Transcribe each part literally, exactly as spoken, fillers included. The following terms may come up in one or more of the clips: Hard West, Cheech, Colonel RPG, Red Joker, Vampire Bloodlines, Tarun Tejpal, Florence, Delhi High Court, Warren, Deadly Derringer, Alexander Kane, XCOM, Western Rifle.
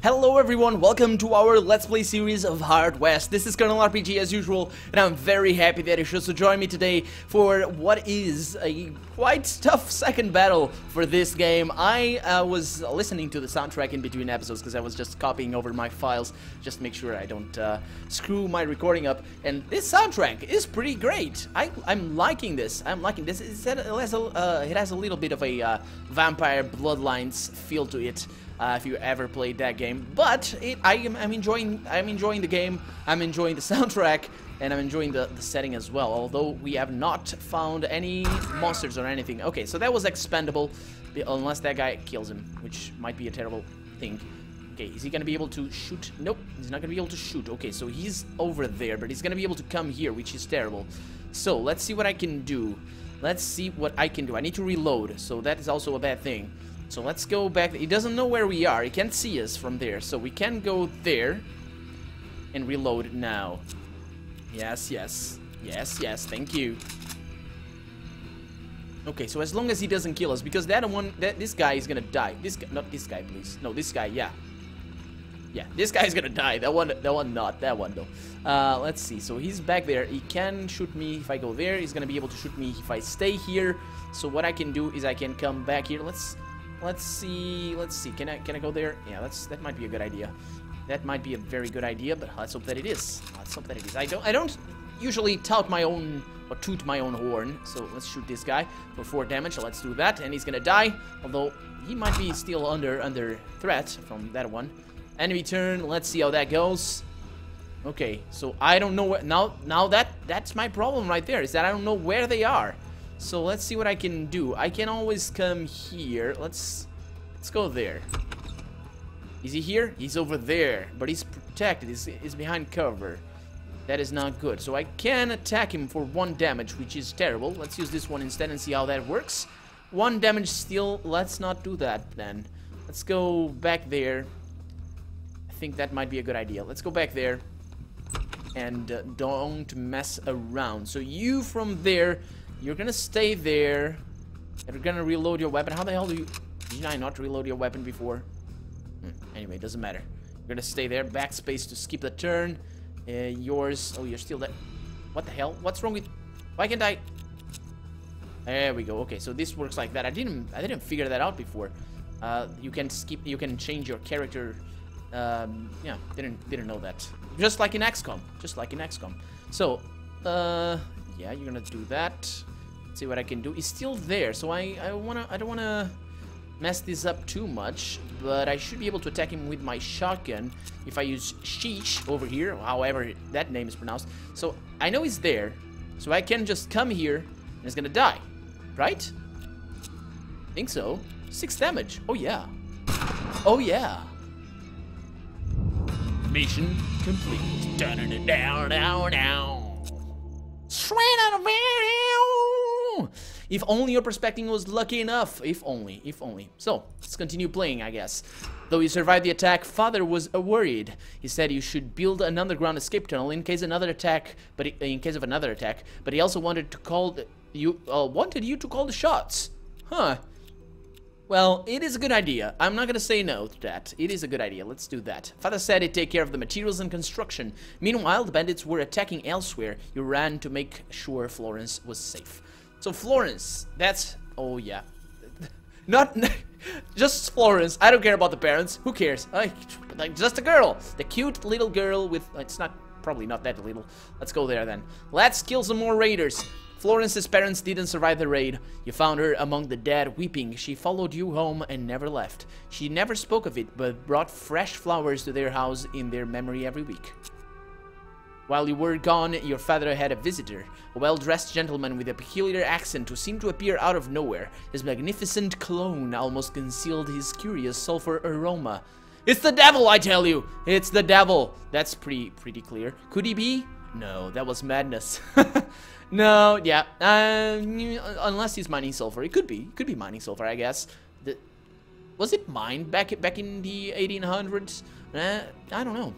Hello everyone, welcome to our Let's Play series of Hard West. This is Colonel R P G as usual, and I'm very happy that you chose to join me today for what is a quite tough second battle for this game. I uh, was listening to the soundtrack in between episodes because I was just copying over my files just to make sure I don't uh, screw my recording up, and this soundtrack is pretty great. I, I'm liking this, I'm liking this. It's, it has a, uh, it has a little bit of a uh, Vampire Bloodlines feel to it. Uh, if you ever played that game, but it, I am, I'm enjoying I'm enjoying the game, I'm enjoying the soundtrack, and I'm enjoying the, the setting as well, although we have not found any monsters or anything. Okay, so that was expendable, unless that guy kills him, which might be a terrible thing. Okay, is he gonna be able to shoot? Nope, he's not gonna be able to shoot. Okay, so he's over there, but he's gonna be able to come here, which is terrible. So, let's see what I can do. Let's see what I can do. I need to reload, so that is also a bad thing. So let's go back. He doesn't know where we are. He can't see us from there. So we can go there and reload now. Yes, yes. Yes, yes. Thank you. Okay, so as long as he doesn't kill us, because that one, that this guy is gonna die. This guy, not this guy, please. No, this guy, yeah. Yeah, this guy's gonna die. That one, that one not. That one, though. Uh, let's see. So he's back there. He can shoot me if I go there. He's gonna be able to shoot me if I stay here. So what I can do is I can come back here. Let's... Let's see, let's see, can I, can I go there? Yeah, that's, that might be a good idea. That might be a very good idea, but let's hope that it is. Let's hope that it is. I don't, I don't usually tout my own, or toot my own horn, so let's shoot this guy for four damage, let's do that, and he's gonna die, although he might be still under, under threat from that one. Enemy turn, let's see how that goes. Okay, so I don't know where, now, now that, that's my problem right there, is that I don't know where they are. So let's see what I can do. I can always come here. Let's let's go there. Is he here? He's over there, but he's protected. He's, he's behind cover. That is not good. So I can attack him for one damage, which is terrible. Let's use this one instead and see how that works. One damage still. Let's not do that then. Let's go back there. I think that might be a good idea. Let's go back there and uh, don't mess around. So you from there... You're gonna stay there. You're gonna reload your weapon. How the hell do you... Did I not reload your weapon before? Hmm. Anyway, it doesn't matter. You're gonna stay there. Backspace to skip the turn. Uh, yours... Oh, you're still there. What the hell? What's wrong with... Why can't I... There we go. Okay, so this works like that. I didn't I didn't figure that out before. Uh, you can skip... You can change your character. Um, yeah, didn't, didn't know that. Just like in X COM. Just like in X COM. So, uh... yeah, you're gonna do that. Let's see what I can do. He's still there, so I I wanna I don't wanna mess this up too much, but I should be able to attack him with my shotgun if I use Cheech over here, however that name is pronounced. So I know he's there, so I can just come here and he's gonna die, right? I think so. Six damage. Oh yeah. Oh yeah. Mission complete. Down and down down down. Straight out of me! If only your perspecting was lucky enough. If only, if only. So, let's continue playing, I guess. Though you survived the attack, Father was worried. He said you should build an underground escape tunnel in case another attack, but in case of another attack. But he also wanted to call the, you uh, wanted you to call the shots. Huh? Well, it is a good idea. I'm not gonna say no to that. It is a good idea. Let's do that. Father said he'd take care of the materials and construction. Meanwhile, the bandits were attacking elsewhere. You ran to make sure Florence was safe. So Florence, that's... Oh, yeah. Not... Just Florence. I don't care about the parents. Who cares? I, like, just a girl. The cute little girl with... It's not... Probably not that little. Let's go there then. Let's kill some more raiders. Florence's parents didn't survive the raid. You found her among the dead, weeping. She followed you home and never left. She never spoke of it, but brought fresh flowers to their house in their memory every week. While you were gone, your father had a visitor, a well-dressed gentleman with a peculiar accent who seemed to appear out of nowhere. His magnificent cologne almost concealed his curious sulfur aroma. It's the devil, I tell you! It's the devil! That's pretty, pretty clear. Could he be? No, that was madness. No, yeah, uh, unless he's mining sulfur. It could be, it could be mining sulfur, I guess. The, was it mined back back in the eighteen hundreds? Uh, I don't know.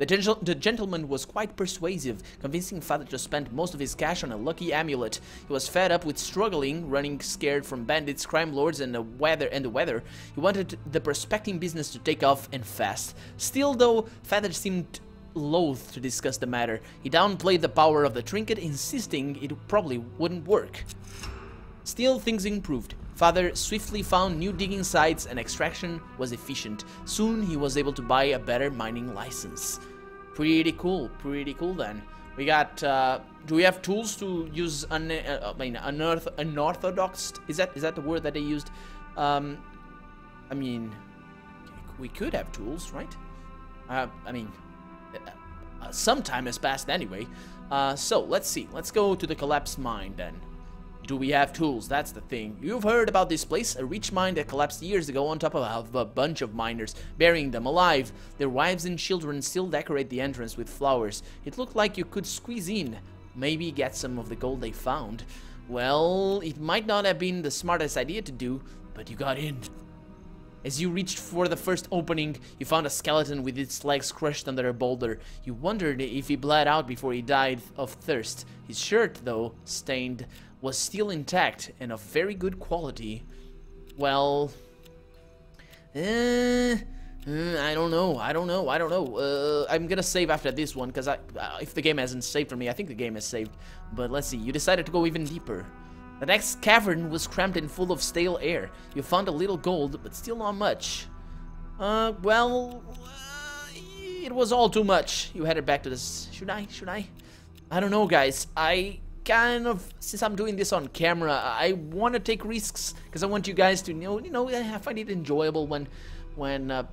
The, gen the gentleman was quite persuasive, convincing father to spend most of his cash on a lucky amulet. He was fed up with struggling, running scared from bandits, crime lords and the weather. And the weather. He wanted the prospecting business to take off and fast. Still though, father seemed loath to discuss the matter. He downplayed the power of the trinket, insisting it probably wouldn't work. Still, things improved. Father swiftly found new digging sites and extraction was efficient. Soon he was able to buy a better mining license. Pretty cool, pretty cool then. We got, uh, do we have tools to use, un uh, I mean, unorth unorthodox? Is that, is that the word that they used? Um, I mean, we could have tools, right? Uh, I mean, uh, some time has passed anyway. Uh, so, let's see. Let's go to the collapsed mine then. Do we have tools? That's the thing. You've heard about this place, a rich mine that collapsed years ago on top of a bunch of miners, burying them alive. Their wives and children still decorate the entrance with flowers. It looked like you could squeeze in, maybe get some of the gold they found. Well, it might not have been the smartest idea to do, but you got in. As you reached for the first opening, you found a skeleton with its legs crushed under a boulder. You wondered if he bled out before he died of thirst. His shirt, though, stained, was still intact and of very good quality. Well, eh, I don't know, I don't know, I don't know. Uh, I'm gonna save after this one, because I, uh, if the game hasn't saved for me, I think the game has saved. But let's see, you decided to go even deeper. The next cavern was cramped and full of stale air. You found a little gold, but still not much. Uh, well, uh, it was all too much. You headed back to this. Should I, should I? I don't know, guys, I... kind of, since I'm doing this on camera, I want to take risks because I want you guys to know, you know, I find it enjoyable when, when, uh,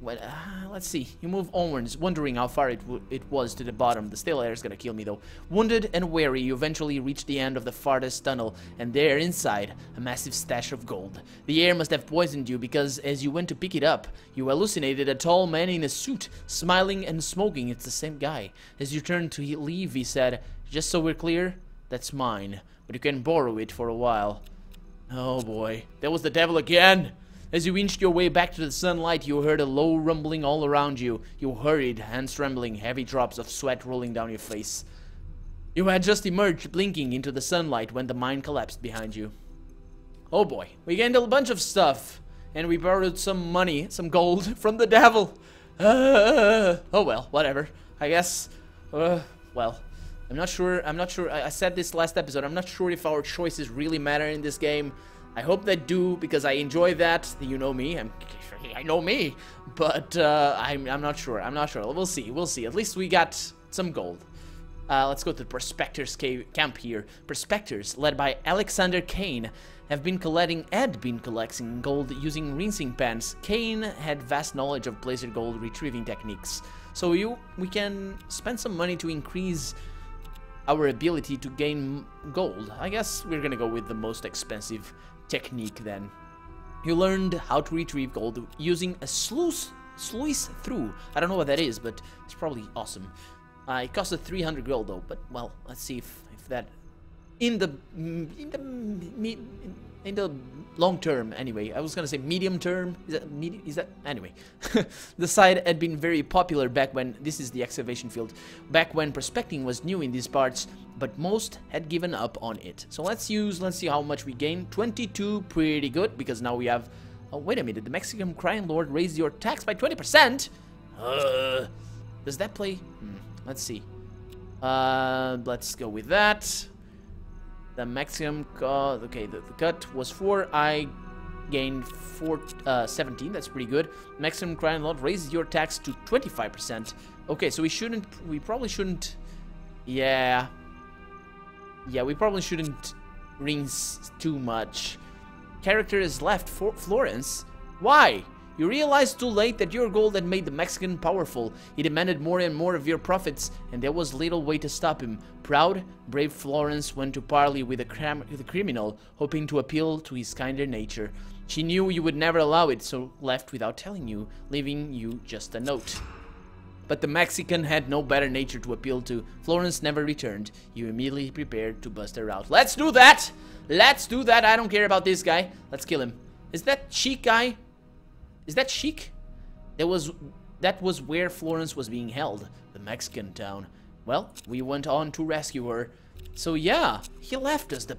when, uh, let's see, you move onwards, wondering how far it, w it was to the bottom. The stale air is gonna kill me though. Wounded and weary, you eventually reach the end of the farthest tunnel, and there inside, a massive stash of gold. The air must have poisoned you because as you went to pick it up, you hallucinated a tall man in a suit, smiling and smoking. It's the same guy. As you turned to leave, he said, "Just so we're clear, that's mine, but you can borrow it for a while." Oh boy, that was the devil again! As you inched your way back to the sunlight, you heard a low rumbling all around you. You hurried, hands trembling, heavy drops of sweat rolling down your face. You had just emerged, blinking, into the sunlight when the mine collapsed behind you. Oh boy, we gained a bunch of stuff, and we borrowed some money, some gold, from the devil. Uh, oh well, whatever. I guess, uh, well... I'm not sure, I'm not sure, I, I said this last episode, I'm not sure if our choices really matter in this game. I hope they do, because I enjoy that. You know me, I'm, I know me, but uh, I'm, I'm not sure, I'm not sure, we'll see, we'll see. At least we got some gold. Uh, let's go to the Prospectors cave, camp here. Prospectors, led by Alexander Kane, have been collecting, had been collecting gold using rinsing pans. Kane had vast knowledge of placer gold retrieving techniques. So you, we can spend some money to increase our ability to gain gold. I guess we're gonna go with the most expensive technique then. You learned how to retrieve gold using a sluice, sluice through. I don't know what that is, but it's probably awesome. Uh, it costed three hundred gold though, but well, let's see if, if that... In the, in the... in the long term, anyway. I was gonna say medium term. Is that... medium, is that... anyway. The site had been very popular back when... this is the excavation field. Back when prospecting was new in these parts, but most had given up on it. So let's use... let's see how much we gain. twenty-two, pretty good, because now we have... oh, wait a minute. The Mexican crime lord raised your tax by twenty percent? Uh, does that play... Hmm, let's see. Uh, let's go with that. The maximum cut, okay, the, the cut was four, I gained four, uh, seventeen, that's pretty good. Maximum crime lord raises your tax to twenty-five percent. Okay, so we shouldn't, we probably shouldn't, yeah. Yeah, we probably shouldn't rinse too much. Character is left for Florence. Why? You realized too late that your gold had made the Mexican powerful. He demanded more and more of your profits, and there was little way to stop him. Proud, brave Florence went to parley with the, cram the criminal, hoping to appeal to his kinder nature. She knew you would never allow it, so left without telling you, leaving you just a note. But the Mexican had no better nature to appeal to. Florence never returned. You immediately prepared to bust her out. Let's do that! Let's do that! I don't care about this guy. Let's kill him. Is that cheek guy? Is that Cheech? There was That was where Florence was being held, the Mexican town. Well, we went on to rescue her. So yeah, he left us the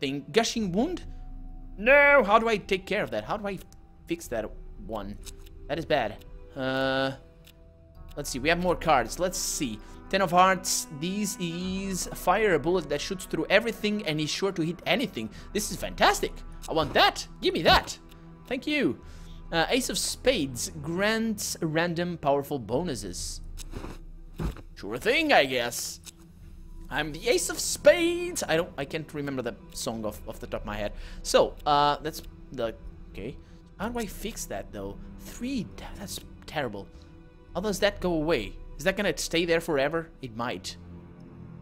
thing. Gushing wound? No, how do I take care of that? How do I fix that one? That is bad. Uh, let's see, we have more cards. Let's see. Ten of hearts. These is fire a bullet that shoots through everything and is sure to hit anything. This is fantastic. I want that. Give me that. Thank you. Uh, ace of spades grants random powerful bonuses. Sure thing, I guess. I'm the ace of spades. I don't. I can't remember the song off, off the top of my head. So uh, that's the okay. How do I fix that though? Three. That's terrible. How does that go away? Is that gonna stay there forever? It might.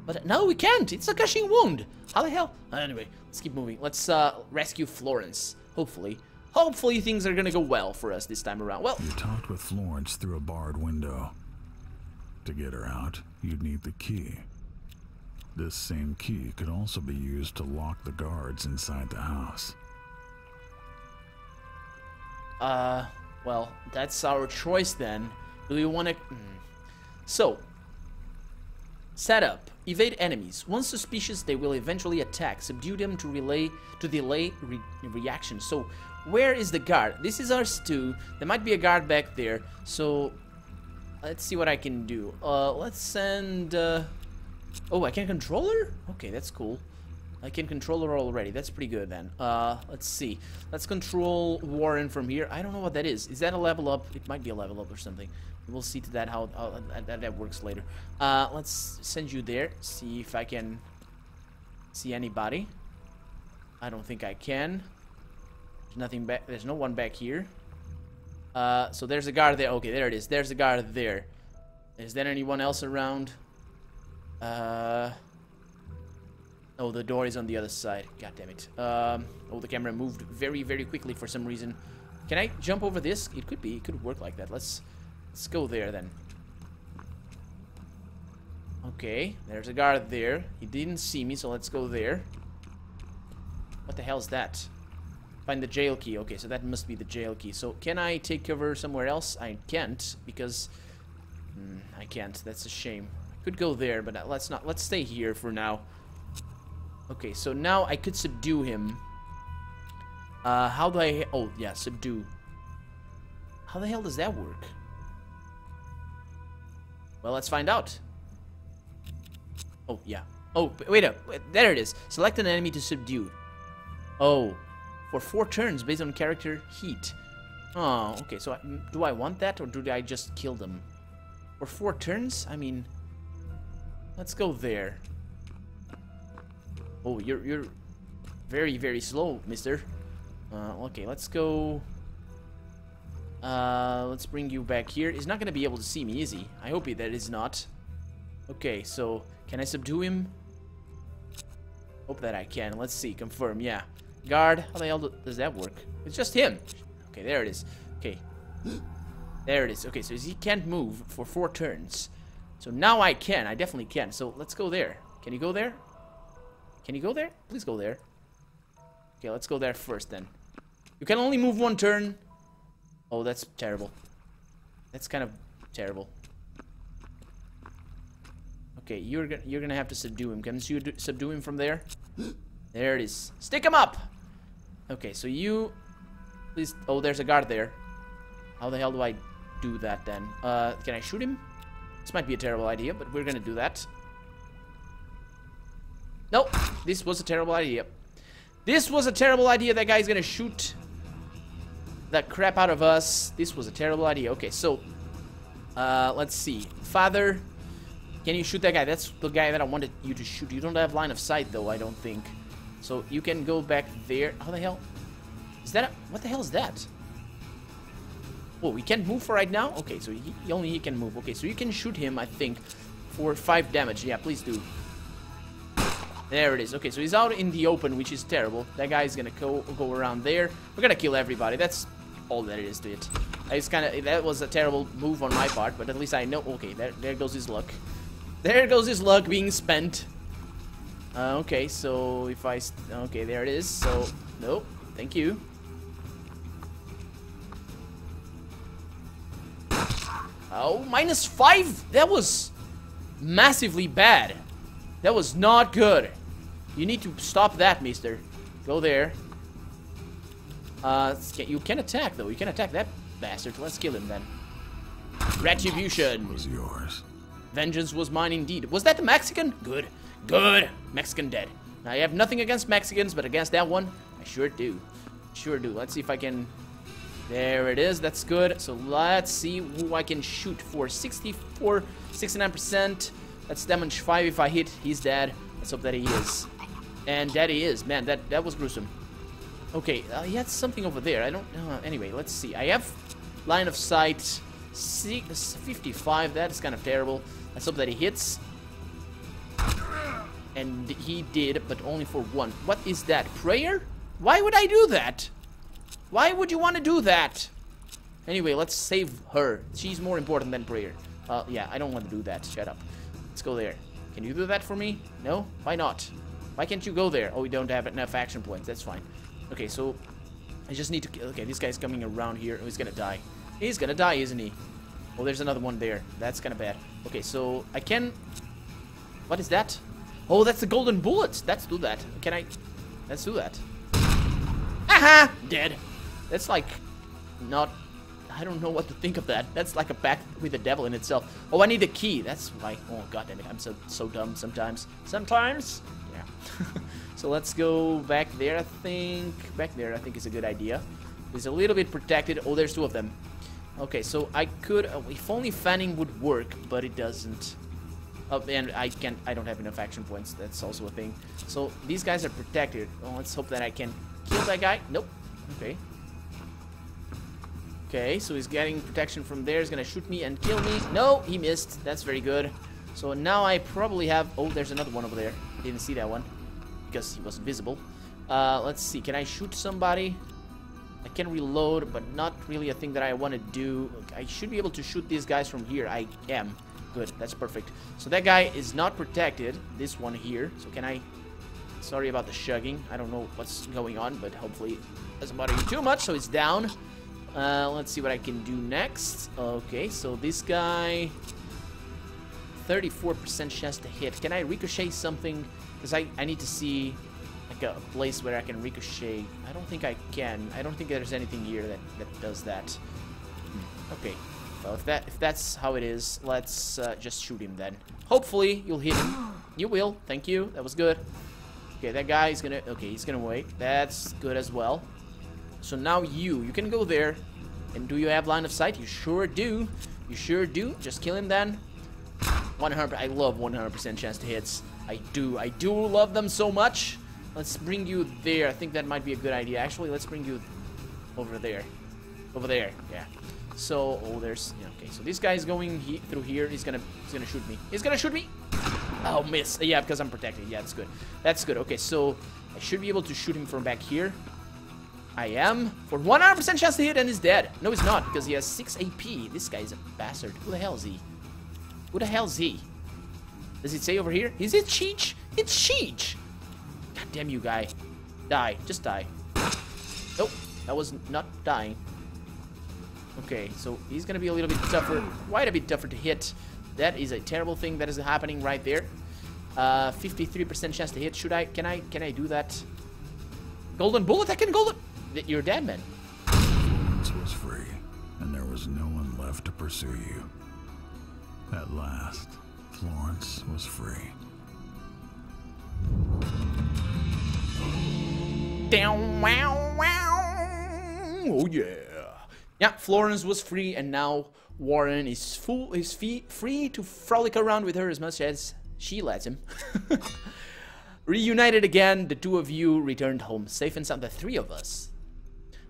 But no, we can't. It's a gushing wound. How the hell? Anyway, let's keep moving. Let's uh, rescue Florence. Hopefully. Hopefully things are gonna go well for us this time around. Well, you talked with Florence through a barred window. To get her out, you'd need the key. This same key could also be used to lock the guards inside the house. Uh, well, that's our choice then. Do you wanna... Mm. So, setup. Evade enemies. Once suspicious, they will eventually attack. Subdue them to relay to delay re reaction. So, where is the guard? This is ours too. There might be a guard back there. So, let's see what I can do. Uh, let's send... Uh... Oh, I can control her? Okay, that's cool. I can control her already. That's pretty good then. Uh, let's see. Let's control Warren from here. I don't know what that is. Is that a level up? It might be a level up or something. We'll see to that how, how that, that works later. Uh, let's send you there. See if I can see anybody. I don't think I can. There's nothing back. There's no one back here. Uh, so there's a guard there. Okay, there it is. There's a guard there. Is there anyone else around? Uh. Oh, the door is on the other side. God damn it. Um. Oh, the camera moved very, very quickly for some reason. Can I jump over this? It could be. It could work like that. Let's. Let's go there then. Okay, there's a guard there. He didn't see me, so let's go there. What the hell is that? Find the jail key. Okay, so that must be the jail key. So can I take cover somewhere else? I can't because mm, I can't. That's a shame. I could go there, but let's not. Let's stay here for now. Okay, so now I could subdue him. Uh, how do I? Oh yeah, subdue. How the hell does that work? Well, let's find out. Oh, yeah. Oh, wait up. Wait, there it is. Select an enemy to subdue. Oh. For four turns based on character heat. Oh, okay. So I, do I want that or do I just kill them? For four turns? I mean... Let's go there. Oh, you're, you're very, very slow, mister. Uh, okay, let's go... Uh, let's bring you back here. He's not gonna be able to see me, is he? I hope he that is not. Okay, so can I subdue him? Hope that I can. Let's see. Confirm. Yeah. Guard. How the hell does that work? It's just him. Okay, there it is. Okay, there it is. Okay, so he can't move for four turns. So now I can. I definitely can. So let's go there. Can you go there? Can you go there? Please go there. Okay, let's go there first then. You can only move one turn. Oh, that's terrible. That's kind of terrible. Okay, you're gonna you're gonna have to subdue him. Can you subdue him from there? There it is. Stick him up. Okay, so you, please. Oh, there's a guard there. How the hell do I do that then? Uh, can I shoot him? This might be a terrible idea, but we're gonna do that. No, this was a terrible idea. This was a terrible idea. That guy's gonna shoot that crap out of us. This was a terrible idea. Okay, so uh, let's see. Father, can you shoot that guy? That's the guy that I wanted you to shoot. You don't have line of sight though, I don't think. So you can go back there. How the hell is that? A, what the hell is that? Oh, we can't move for right now. Okay, so he, only he can move. Okay, so you can shoot him, I think, for five damage. Yeah, please do. There it is. Okay, so he's out in the open, which is terrible. That guy's gonna go go around there. We're gonna kill everybody. That's all that it is to it. It's kind of that was a terrible move on my part, but at least I know. Okay, there there goes his luck. There goes his luck being spent. Uh, okay, so if I okay, there it is. So nope, thank you. Oh, minus five? That was massively bad. That was not good. You need to stop that, mister. Go there. Uh, you can attack, though. You can attack that bastard. Let's kill him, then. Retribution was yours. Vengeance was mine indeed. Was that the Mexican? Good. Good. Mexican dead. Now, I have nothing against Mexicans, but against that one, I sure do. Sure do. Let's see if I can... There it is. That's good. So let's see who I can shoot for. sixty-four, sixty-nine percent. That's damage five. If I hit, he's dead. Let's hope that he is. And that he is. Man, that, that was gruesome. Okay, uh, he had something over there. I don't... Uh, anyway, let's see. I have line of sight... fifty-five, that is kind of terrible. Let's hope that he hits. And he did, but only for one. What is that? Prayer? Why would I do that? Why would you want to do that? Anyway, let's save her. She's more important than prayer. Uh, yeah, I don't want to do that. Shut up. Let's go there. Can you do that for me? No? Why not? Why can't you go there? Oh, we don't have enough action points. That's fine. Okay, so I just need to... Okay, this guy's coming around here. Oh, he's gonna die. He's gonna die, isn't he? Oh, there's another one there. That's kind of bad. Okay, so I can... What is that? Oh, that's the golden bullets. Let's do that. Can I... Let's do that. Aha! Dead. That's like... Not... I don't know what to think of that. That's like a pact with the devil in itself. Oh, I need a key. That's why... Oh, god damn it. I'm so, so dumb sometimes. Sometimes? Yeah. So let's go back there, I think. Back there, I think is a good idea. It's a little bit protected. Oh, there's two of them. Okay, so I could... Uh, if only fanning would work, but it doesn't. Oh, and I can't... I don't have enough action points. That's also a thing. So, these guys are protected. Oh, let's hope that I can kill that guy. Nope. Okay. Okay, so he's getting protection from there. He's gonna shoot me and kill me. No, he missed. That's very good. So, now I probably have... Oh, there's another one over there. Didn't see that one. Because he was invisible. Uh, let's see. Can I shoot somebody? I can reload, but not really a thing that I want to do. I should be able to shoot these guys from here. I am. Good. That's perfect. So that guy is not protected. This one here. So can I... Sorry about the shugging. I don't know what's going on, but hopefully it doesn't bother you too much. So it's down. Uh, let's see what I can do next. Okay, so this guy... thirty-four percent chance to hit. Can I ricochet something? Because I, I need to see... Like a place where I can ricochet. I don't think I can. I don't think there's anything here that, that does that. Okay. Well, if that if that's how it is, let's uh, just shoot him then. Hopefully, you'll hit him. You will. Thank you. That was good. Okay, that guy is gonna... Okay, he's gonna wait. That's good as well. So now you. You can go there. And do you have line of sight? You sure do. You sure do. Just kill him then. one hundred percent. I love one hundred percent chance to hits. I do. I do love them so much. Let's bring you there. I think that might be a good idea. Actually, let's bring you over there. Over there, yeah. So, oh, there's... Yeah, okay, so this guy's going he through here. He's gonna he's gonna shoot me. He's gonna shoot me! Oh, miss. Yeah, because I'm protected. Yeah, that's good. That's good. Okay, so I should be able to shoot him from back here. I am. For one hundred percent chance to hit, and he's dead. No, he's not, because he has six A P. This guy is a bastard. Who the hell is he? Who the hell is he? Does it say over here? Is it Cheech? It's Cheech! God damn you, guy. Die. Just die. Nope. That was not dying. Okay, so he's gonna be a little bit tougher. Quite a bit tougher to hit. That is a terrible thing that is happening right there. Uh, fifty-three percent chance to hit. Should I? Can I? Can I do that? Golden bullet? I can golden... You're dead, man. Florence was free, and there was no one left to pursue you. At last, Florence was free. Down, wow, wow. Oh yeah, yeah. Florence was free, and now Warren is full, is fee, free to frolic around with her as much as she lets him. Reunited again, the two of you returned home safe and sound. The three of us.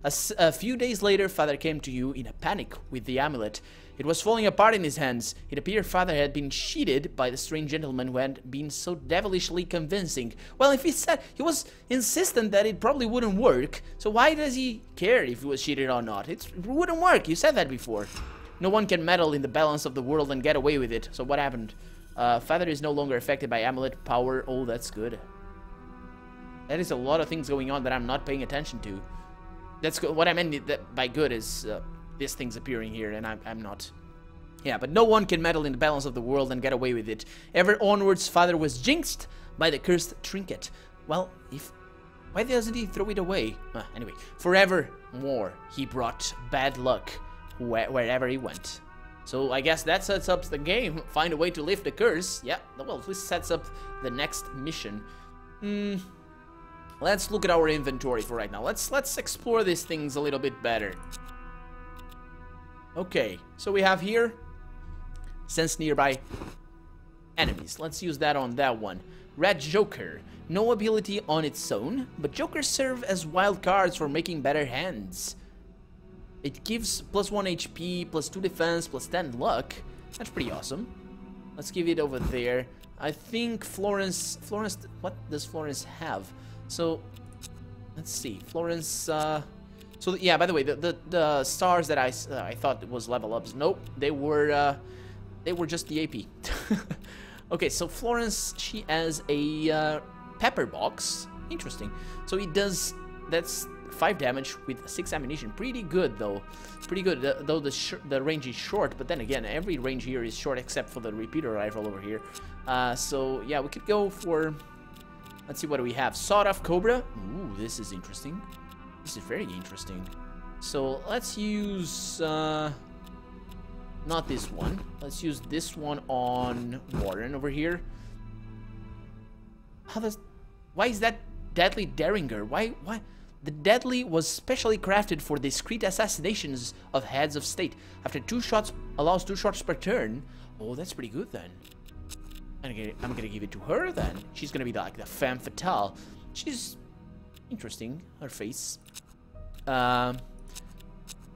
A, a few days later, Father came to you in a panic with the amulet. It was falling apart in his hands. It appeared Father had been cheated by the strange gentleman who had been so devilishly convincing. Well, if he said he was insistent that it probably wouldn't work, so why does he care if he was cheated or not? It's, it wouldn't work. You said that before. No one can meddle in the balance of the world and get away with it. So what happened? Uh, Father is no longer affected by amulet power. Oh, that's good. That is a lot of things going on that I'm not paying attention to. That's good. What I meant by good is... Uh, This thing's appearing here, and I'm, I'm not. Yeah, but no one can meddle in the balance of the world and get away with it. Ever onwards, father was jinxed by the cursed trinket. Well, if... why doesn't he throw it away? Uh, anyway, forevermore he brought bad luck wh wherever he went. So I guess that sets up the game. Find a way to lift the curse. Yeah, well, this sets up the next mission. Hmm... Let's look at our inventory for right now. Let's let's explore these things a little bit better. Okay, so we have here sense nearby enemies. Let's use that on that one. Red Joker, no ability on its own, but Jokers serve as wild cards for making better hands. It gives plus one H P, plus two defense, plus ten luck. That's pretty awesome. Let's give it over there. I think Florence. Florence. What does Florence have? So, let's see, Florence, uh, so yeah, by the way, the, the, the stars that I, uh, I thought was level ups, nope, they were, uh, they were just the A P. Okay, so Florence, she has a, uh, pepper box, interesting, so it does, that's five damage with six ammunition, pretty good though, pretty good, uh, though the, sh the range is short, but then again, every range here is short except for the repeater rifle over here, uh, so yeah, we could go for... Let's see what we have. Sawed-off Cobra. Ooh, this is interesting. This is very interesting. So let's use... Uh, not this one. Let's use this one on Warren over here. How does... Why is that Deadly Derringer? Why... Why? The Deadly was specially crafted for discreet assassinations of heads of state. After two shots... Allows two shots per turn. Oh, that's pretty good then. I'm gonna give it to her then. She's gonna be like the femme fatale. She's interesting, her face. Um,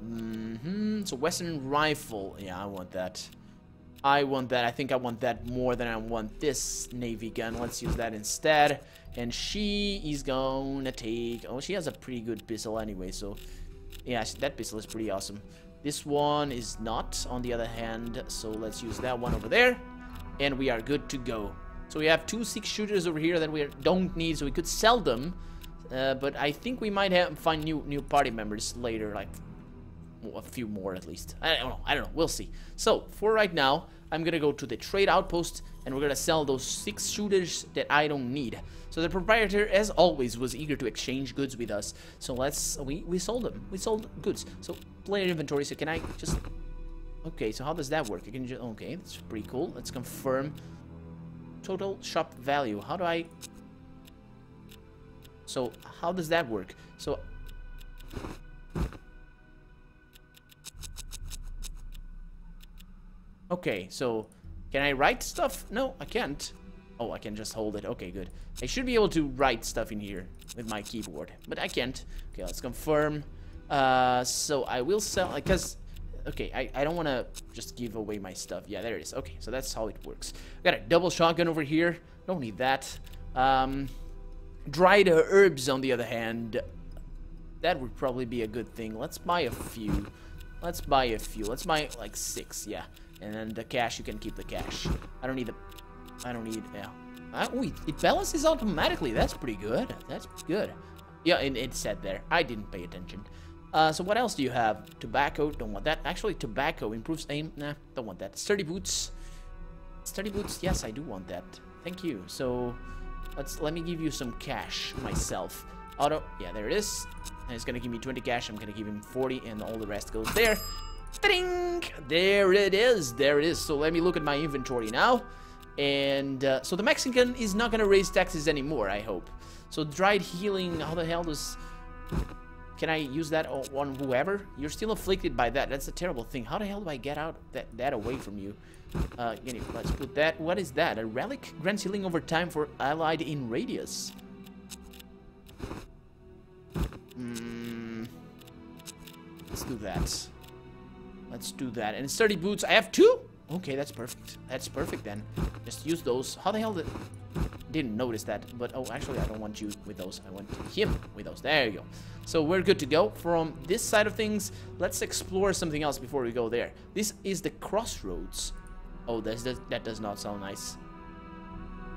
mm-hmm. So Western Rifle. Yeah, I want that. I want that. I think I want that more than I want this Navy gun. Let's use that instead. And she is gonna take... Oh, she has a pretty good pistol anyway, so... Yeah, that pistol is pretty awesome. This one is not, on the other hand. So let's use that one over there. And we are good to go. So we have two six shooters over here that we don't need, so we could sell them. Uh, but I think we might have find new new party members later, like a few more at least. I don't know. I don't know. We'll see. So for right now, I'm gonna go to the trade outpost, and we're gonna sell those six shooters that I don't need. So the proprietor, as always, was eager to exchange goods with us. So let's we we sold them. We sold goods. So player inventory. So can I just? Okay, so how does that work? You can just... Okay, that's pretty cool. Let's confirm. Total shop value. How do I... So, how does that work? So... Okay, so... Can I write stuff? No, I can't. Oh, I can just hold it. Okay, good. I should be able to write stuff in here with my keyboard, but I can't. Okay, let's confirm. Uh, so, I will sell... Because... Okay, I, I don't want to just give away my stuff. Yeah, there it is. Okay, so that's how it works. We got a double shotgun over here. Don't need that. Um, dried herbs, on the other hand. That would probably be a good thing. Let's buy a few. Let's buy a few. Let's buy, like, six. Yeah. And then the cash, you can keep the cash. I don't need the... I don't need... Yeah. I, oh, it balances automatically. That's pretty good. That's good. Yeah, and it said there. I didn't pay attention. Uh, so what else do you have? Tobacco, don't want that. Actually, tobacco improves aim. Nah, don't want that. Sturdy boots. Sturdy boots, yes, I do want that. Thank you. So, let's let me give you some cash myself. Auto, yeah, there it is. And it's gonna give me twenty cash. I'm gonna give him forty, and all the rest goes there. Ding! There it is. There it is. So let me look at my inventory now. And uh, so the Mexican is not gonna raise taxes anymore, I hope. So dried healing. How the hell does? Can I use that on whoever? You're still afflicted by that. That's a terrible thing. How the hell do I get out that, that away from you? Uh, anyway, let's put that. What is that? A relic? Grants healing over time for allied in radius. Mm. Let's do that. Let's do that. And sturdy boots. I have two? Okay, that's perfect. That's perfect then. Just use those. How the hell did... Didn't notice that, but oh, actually, I don't want you with those. I want him with those. There you go. So we're good to go. From this side of things, let's explore something else before we go there. This is the crossroads. Oh, that's, that, that does not sound nice.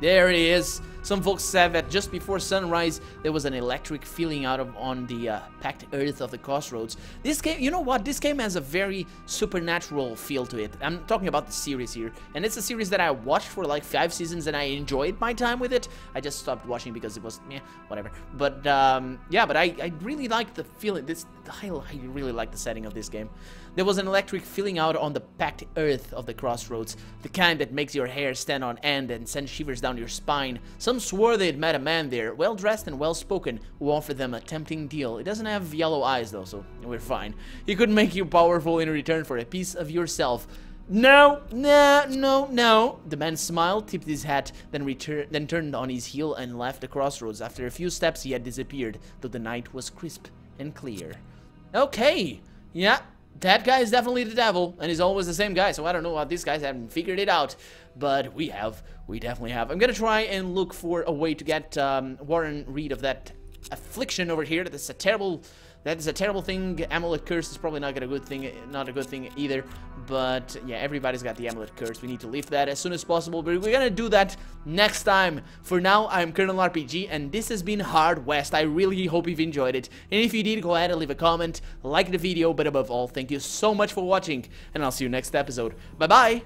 There it is. Some folks said that just before sunrise, there was an electric feeling out of on the uh, packed earth of the crossroads. This game, you know what? This game has a very supernatural feel to it. I'm talking about the series here. And it's a series that I watched for like five seasons and I enjoyed my time with it. I just stopped watching because it was, meh, whatever. But um, yeah, but I, I really like the feeling. This, I, I really like the setting of this game. There was an electric feeling out on the packed earth of the crossroads. The kind that makes your hair stand on end and send shivers down your spine. Some Some swore they'd met a man there, well-dressed and well-spoken, who offered them a tempting deal. It doesn't have yellow eyes, though, so we're fine. He could make you powerful in return for a piece of yourself. No, no, no, no. The man smiled, tipped his hat, then return, then turned on his heel and left the crossroads. After a few steps, he had disappeared, though the night was crisp and clear. Okay, yeah. That guy is definitely the devil, and he's always the same guy, so I don't know why these guys haven't figured it out. But we have. We definitely have. I'm gonna try and look for a way to get um, Warren rid of that affliction over here. That's a terrible... That is a terrible thing. Amulet curse is probably not a good thing, not a good thing either. But yeah, everybody's got the amulet curse. We need to lift that as soon as possible. But we're gonna do that next time. For now, I'm Colonel R P G, and this has been Hard West. I really hope you've enjoyed it. And if you did, go ahead and leave a comment, like the video. But above all, thank you so much for watching, and I'll see you next episode. Bye bye.